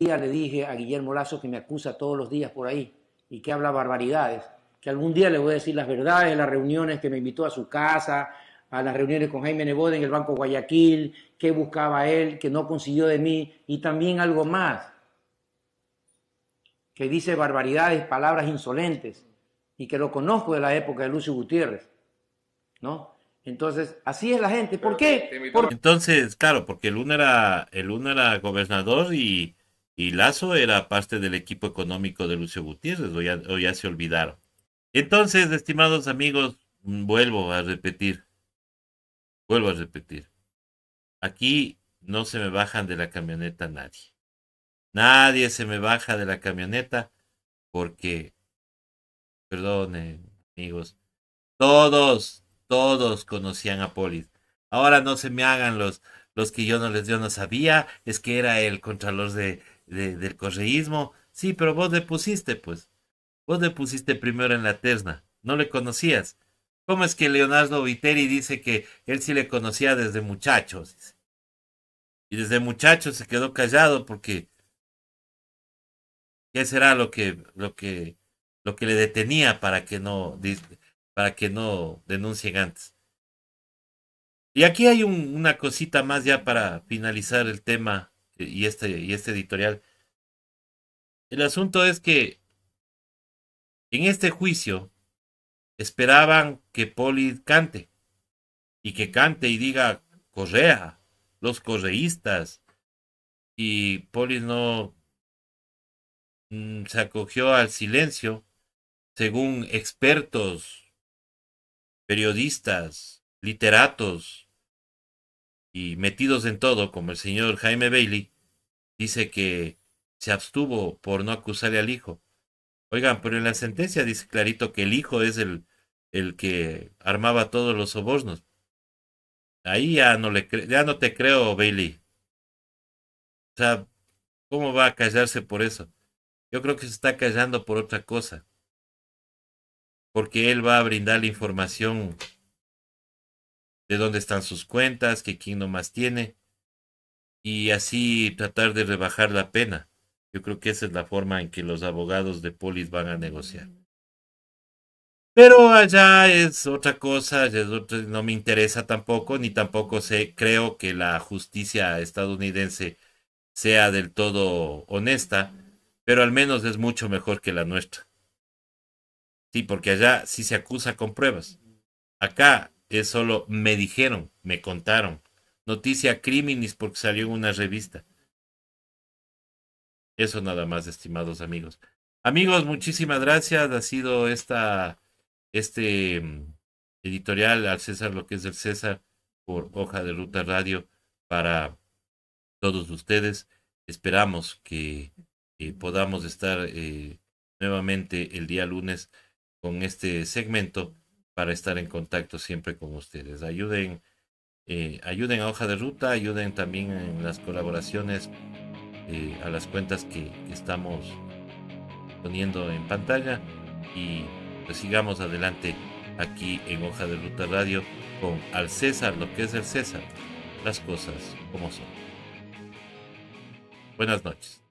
Un día le dije a Guillermo Lasso, que me acusa todos los días por ahí y que habla barbaridades, que algún día le voy a decir las verdades de las reuniones que me invitó a su casa, a las reuniones con Jaime Nebode en el Banco Guayaquil, qué buscaba él, que no consiguió de mí, y también algo más, que dice barbaridades, palabras insolentes, y que lo conozco de la época de Lucio Gutiérrez, ¿no? Entonces, así es la gente. ¿Por qué? Entonces, claro, porque el uno era gobernador y Lasso era parte del equipo económico de Lucio Gutiérrez, o ya se olvidaron. Entonces, estimados amigos, vuelvo a repetir, aquí no se me bajan de la camioneta nadie. Nadie se me baja de la camioneta porque, perdonen amigos, todos conocían a Poli. Ahora no se me hagan los que yo no sabía, es que era el contralor del correísmo. Sí, pero vos le pusiste, pues. Vos le pusiste primero en la terna, no le conocías. ¿Cómo es que Leonardo Viteri dice que él sí le conocía desde muchachos? Dice. Y desde muchacho se quedó callado porque ¿qué será lo que le detenía para que no denuncien antes? Y aquí hay una cosita más ya para finalizar el tema y este editorial. El asunto es que en este juicio esperaban que Poli cante y diga Correa, los correístas, y Poli no se acogió al silencio, según expertos, periodistas, literatos y metidos en todo, como el señor Jaime Bailey, Dice que se abstuvo por no acusarle al hijo. Oigan, pero en la sentencia dice clarito que el hijo es el que armaba todos los sobornos. Ahí ya no te creo, Bailey. O sea, ¿cómo va a callarse por eso? Yo creo que se está callando por otra cosa. Porque él va a brindar la información de dónde están sus cuentas, que quién nomás tiene, y así tratar de rebajar la pena. Yo creo que esa es la forma en que los abogados de Polis van a negociar. Pero allá es otra cosa, no me interesa tampoco, ni tampoco creo que la justicia estadounidense sea del todo honesta, pero al menos es mucho mejor que la nuestra. Sí, porque allá sí se acusa con pruebas. Acá es solo me dijeron, me contaron. Noticia criminis porque salió en una revista. Eso nada más, estimados amigos. Amigos, muchísimas gracias. Ha sido este editorial al César, lo que es el César, por Hoja de Ruta Radio para todos ustedes. Esperamos que podamos estar nuevamente el día lunes con este segmento para estar en contacto siempre con ustedes. Ayuden a Hoja de Ruta, ayuden también en las colaboraciones a las cuentas que estamos poniendo en pantalla y pues sigamos adelante aquí en Hoja de Ruta Radio con Al César, lo que es el César, las cosas como son. Buenas noches.